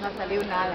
No salió nada.